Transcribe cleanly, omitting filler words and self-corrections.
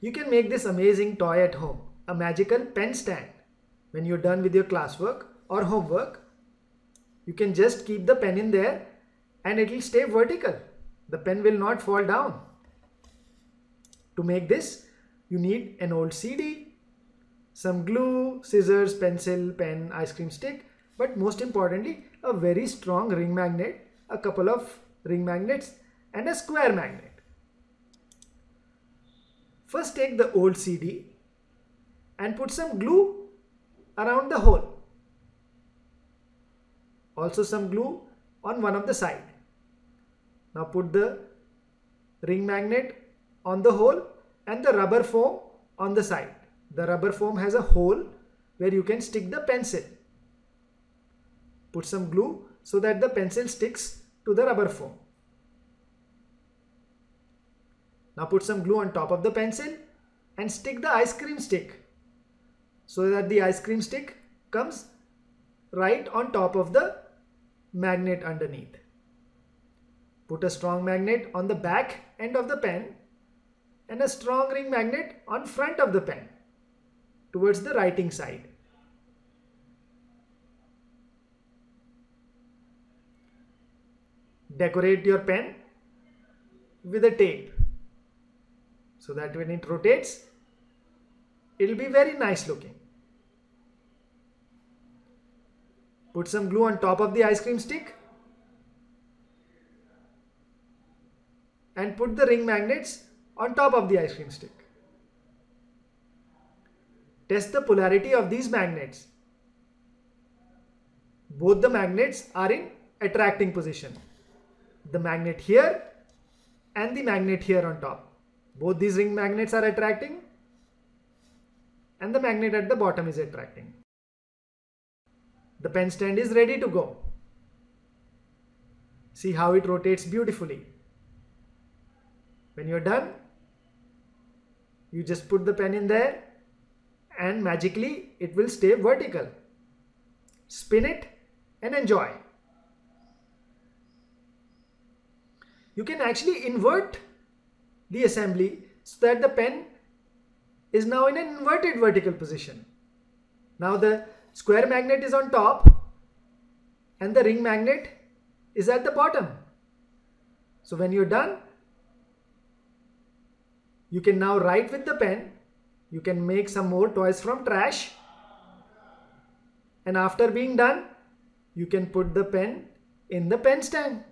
You can make this amazing toy at home, a magical pen stand. When you're done with your classwork or homework, you can just keep the pen in there and it will stay vertical. The pen will not fall down. To make this, you need an old CD, some glue, scissors, pencil, pen, ice cream stick, but most importantly, a very strong ring magnet, a couple of ring magnets and a square magnet. First take the old CD and put some glue around the hole. Also some glue on one of the side. Now put the ring magnet on the hole and the rubber foam on the side. The rubber foam has a hole where you can stick the pencil. Put some glue so that the pencil sticks to the rubber foam. Now put some glue on top of the pencil and stick the ice cream stick so that the ice cream stick comes right on top of the magnet underneath. Put a strong magnet on the back end of the pen and a strong ring magnet on front of the pen towards the writing side. Decorate your pen with a tape so that when it rotates, it will be very nice looking. Put some glue on top of the ice cream stick and put the ring magnets on top of the ice cream stick. Test the polarity of these magnets. Both the magnets are in attracting position. The magnet here and the magnet here on top. Both these ring magnets are attracting and the magnet at the bottom is attracting. The pen stand is ready to go. See how it rotates beautifully. When you're done, you just put the pen in there and magically it will stay vertical. Spin it and enjoy. You can actually invert the assembly so that the pen is now in an inverted vertical position. Now the square magnet is on top and the ring magnet is at the bottom. So when you're done, you can now write with the pen. You can make some more toys from trash. And after being done, you can put the pen in the pen stand.